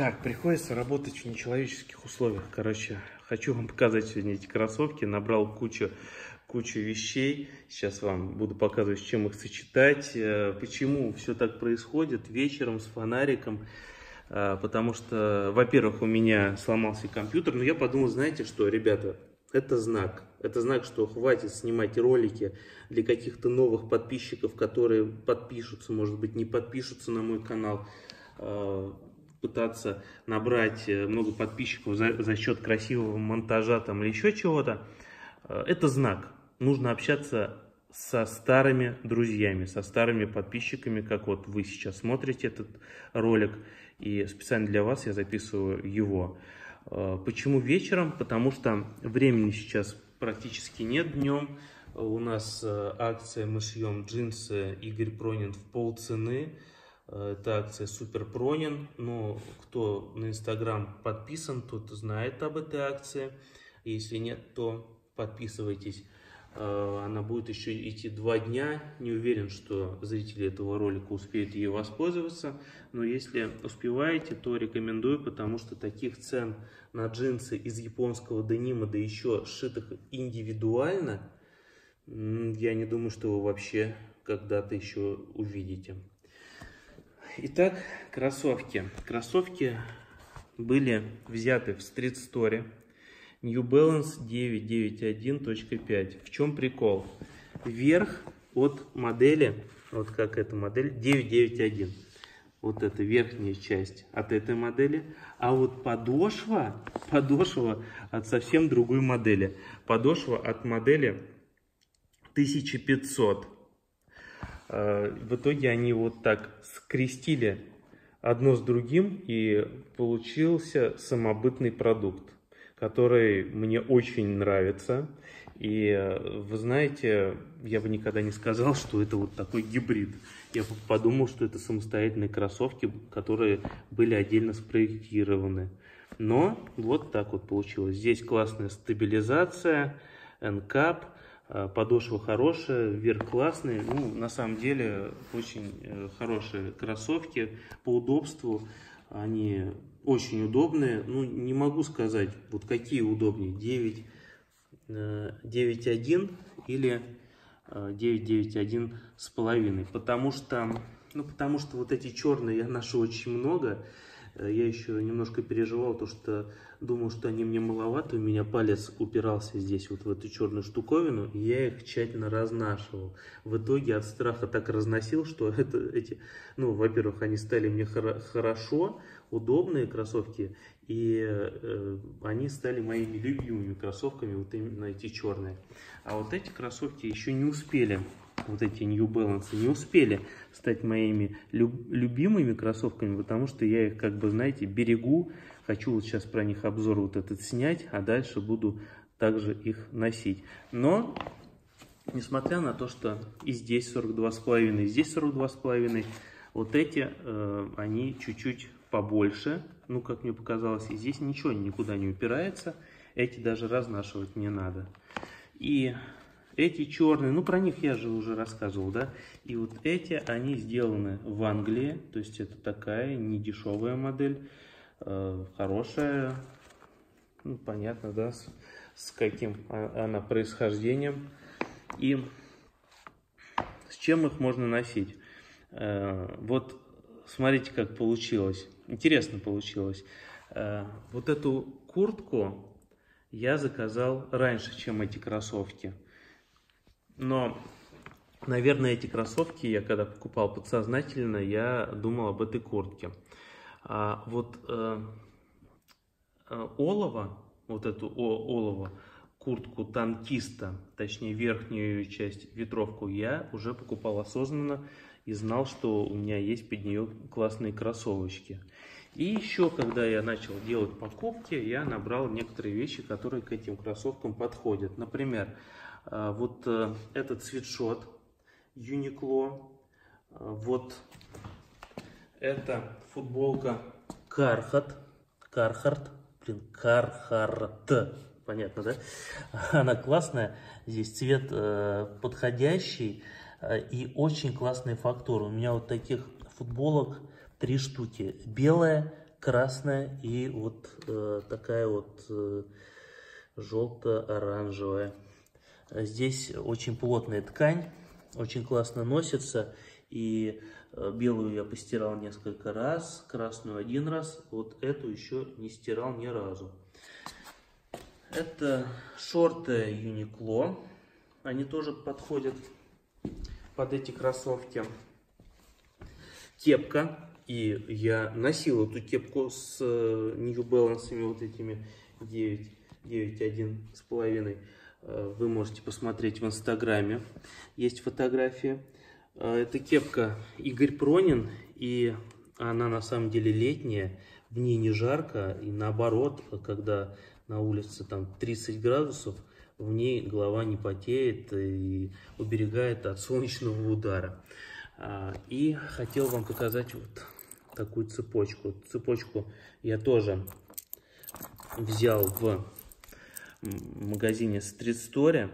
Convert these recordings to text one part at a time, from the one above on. Так, приходится работать в нечеловеческих условиях. Короче, хочу вам показать сегодня эти кроссовки. Набрал кучу вещей. Сейчас вам буду показывать, с чем их сочетать. Почему все так происходит вечером с фонариком. Потому что, во-первых, у меня сломался компьютер. Но я подумал, знаете что, ребята, это знак. Это знак, что хватит снимать ролики для каких-то новых подписчиков, которые подпишутся, может быть, не подпишутся на мой канал. Пытаться набрать много подписчиков за счет красивого монтажа там, или еще чего-то. Это знак. Нужно общаться со старыми друзьями, со старыми подписчиками, как вот вы сейчас смотрите этот ролик. И специально для вас я записываю его. Почему вечером? Потому что времени сейчас практически нет днем. У нас акция, мы шьем джинсы Игорь Пронин в полцены. Это акция Супер Пронин. Но кто на Инстаграм подписан, тот знает об этой акции. Если нет, то подписывайтесь. Она будет еще идти 2 дня. Не уверен, что зрители этого ролика успеют ей воспользоваться. Но если успеваете, то рекомендую, потому что таких цен на джинсы из японского денима, да еще сшитых индивидуально, я не думаю, что вы вообще когда-то еще увидите. Итак, кроссовки. Кроссовки были взяты в Street Story. New Balance 991.5. В чем прикол? Верх от модели, вот как эта модель, 991. Вот эта верхняя часть от этой модели. А вот подошва от совсем другой модели. Подошва от модели 1500. В итоге они вот так скрестили одно с другим, и получился самобытный продукт, который мне очень нравится. И вы знаете, я бы никогда не сказал, что это вот такой гибрид. Я подумал, что это самостоятельные кроссовки, которые были отдельно спроектированы. Но вот так вот получилось. Здесь классная стабилизация, ENCAP. Подошва хорошая, верх классный. Ну, на самом деле, очень хорошие кроссовки. По удобству они очень удобные. Ну, не могу сказать, вот какие удобнее. 9.1 или 9.91,5. Потому что вот эти черные я ношу очень много. Я еще немножко переживал, то что думал, что они мне маловато. У меня палец упирался здесь вот в эту черную штуковину. Я их тщательно разнашивал. В итоге от страха так разносил, что во-первых, они стали мне хорошо, удобные кроссовки. И они стали моими любимыми кроссовками, вот именно эти черные. А вот эти кроссовки еще не успели. Вот эти New Balance не успели стать моими любимыми кроссовками, потому что я их, как бы, знаете, берегу. Хочу вот сейчас про них обзор вот этот снять, а дальше буду также их носить. Но, несмотря на то, что и здесь 42,5, и здесь 42,5, вот эти, они чуть-чуть побольше. Ну, как мне показалось, и здесь ничего никуда не упирается. Эти даже разнашивать не надо. И эти черные, ну про них я же уже рассказывал, да? И вот эти, они сделаны в Англии, то есть это такая недешевая модель, хорошая, ну, понятно, да, с каким она происхождением. И с чем их можно носить? Вот смотрите, как получилось, интересно получилось. Вот эту куртку я заказал раньше, чем эти кроссовки. Но, наверное, эти кроссовки я когда покупал подсознательно, я думал об этой куртке. А вот олово, вот эту олово, куртку танкиста, точнее верхнюю часть, ветровку, я уже покупал осознанно и знал, что у меня есть под нее классные кроссовочки. И еще, когда я начал делать покупки, я набрал некоторые вещи, которые к этим кроссовкам подходят. Например, вот этот свитшот Uniqlo, вот эта футболка Carhartt, понятно, да? Она классная, здесь цвет подходящий и очень классные фактуры. У меня вот таких футболок 3 штуки, белая, красная и вот такая вот желто-оранжевая. Здесь очень плотная ткань, очень классно носится. И белую я постирал несколько раз, красную один раз, вот эту еще не стирал ни разу. Это шорты Uniqlo, они тоже подходят под эти кроссовки. Кепка, и я носил эту кепку с New Balance вот этими 991.5. Вы можете посмотреть в Инстаграме, есть фотографии. Это кепка Игорь Пронин, и она на самом деле летняя, в ней не жарко, и наоборот, когда на улице там 30 градусов, в ней голова не потеет и уберегает от солнечного удара. И хотел вам показать вот такую цепочку. Цепочку я тоже взял в магазине Street Story.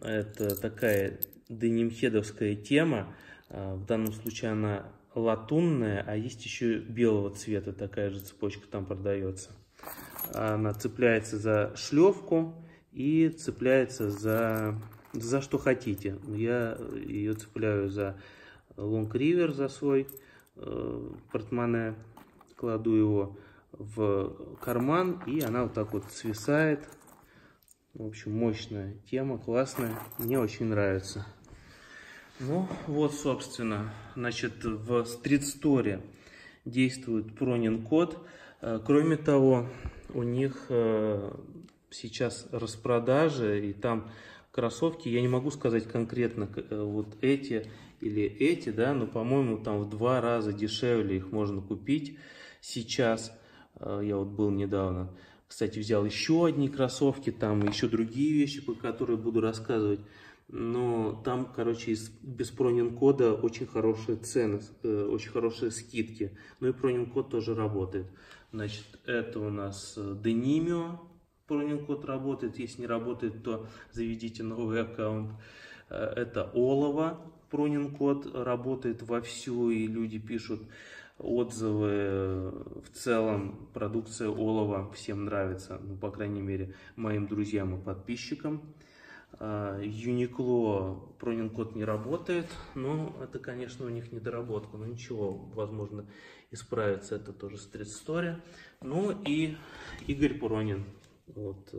Это такая денимхедовская тема, в данном случае она латунная, а есть еще белого цвета, такая же цепочка там продается. Она цепляется за шлевку и цепляется за что хотите. Я ее цепляю за Long River, за свой портмоне, кладу его в карман, и она вот так вот свисает. В общем, мощная тема, классная, мне очень нравится. Ну, вот, собственно, значит, в Street Story действует Пронин-код. Кроме того, у них сейчас распродажи, и там кроссовки, я не могу сказать конкретно вот эти или эти, да, но, по-моему, там в 2 раза дешевле их можно купить сейчас. Я вот был недавно. Кстати, взял еще одни кроссовки, там еще другие вещи, про которые буду рассказывать. Но там, короче, без пронин-кода очень хорошие цены, очень хорошие скидки. Ну и пронин-код тоже работает. Значит, это у нас Denimio, пронин-код работает. Если не работает, то заведите новый аккаунт. Это Олово, пронин-код работает вовсю, и люди пишут отзывы. В целом продукция Олова всем нравится, ну, по крайней мере, моим друзьям и подписчикам. Uniqlo пронин-код не работает, но это, конечно, у них недоработка, но ничего, возможно, исправится, это тоже Street Story. Ну и Игорь Пронин, вот,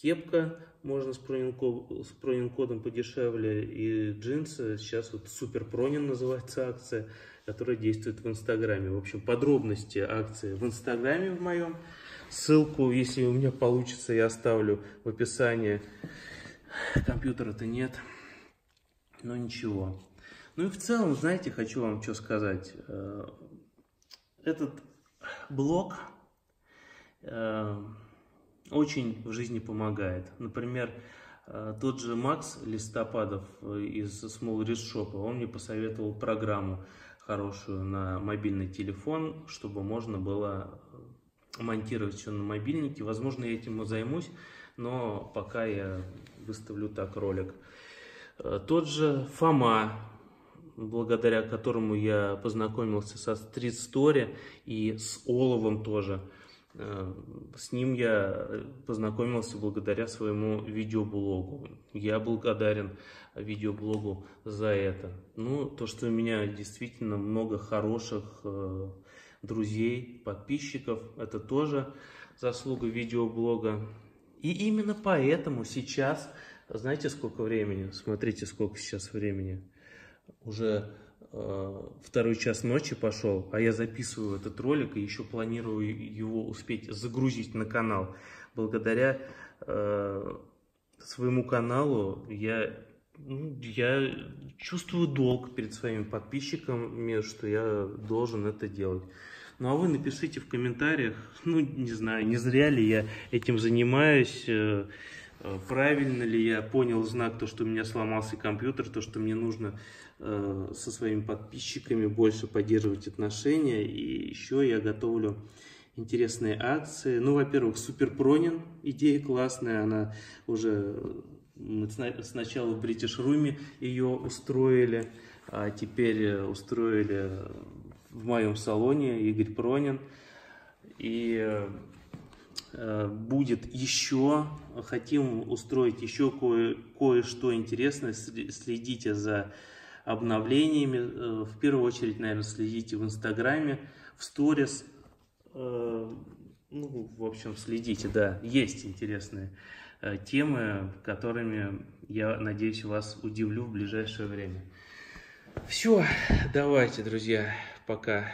кепка, можно с пронин-кодом подешевле, и джинсы, сейчас вот Супер Пронин называется акция, которая действует в Инстаграме. В общем, подробности акции в Инстаграме в моем. Ссылку, если у меня получится, я оставлю в описании. Компьютера-то нет, но ничего. Ну и в целом, знаете, хочу вам что сказать. Этот блог очень в жизни помогает. Например, тот же Макс Листопадов из Small Reshop, он мне посоветовал программу хорошую на мобильный телефон, чтобы можно было монтировать все на мобильнике. Возможно, я этим и займусь, но пока я выставлю так ролик. Тот же Фома, благодаря которому я познакомился со Street Story и с Оловом тоже. С ним я познакомился благодаря своему видеоблогу. Я благодарен видеоблогу за это. Ну, то, что у меня действительно много хороших друзей, подписчиков, это тоже заслуга видеоблога. И именно поэтому сейчас, знаете, сколько времени? Смотрите, сколько сейчас времени. Уже 2 час ночи пошел, а я записываю этот ролик и еще планирую его успеть загрузить на канал. Благодаря своему каналу я чувствую долг перед своими подписчиками, что я должен это делать. Ну а вы напишите в комментариях, ну не знаю, не зря ли я этим занимаюсь, правильно ли я понял знак, то, что у меня сломался компьютер, то, что мне нужно со своими подписчиками больше поддерживать отношения. И еще я готовлю интересные акции. Ну, во-первых, Супер Пронин, идея классная, она уже... Мы сначала в British Room ее устроили, а теперь устроили в моем салоне, Игорь Пронин. И будет еще, хотим устроить еще кое-что интересное. Следите за обновлениями. В первую очередь, наверное, следите в Инстаграме, в сторис. Ну, в общем, следите, да. Есть интересные темы, которыми, я надеюсь, вас удивлю в ближайшее время. Все, давайте, друзья, пока.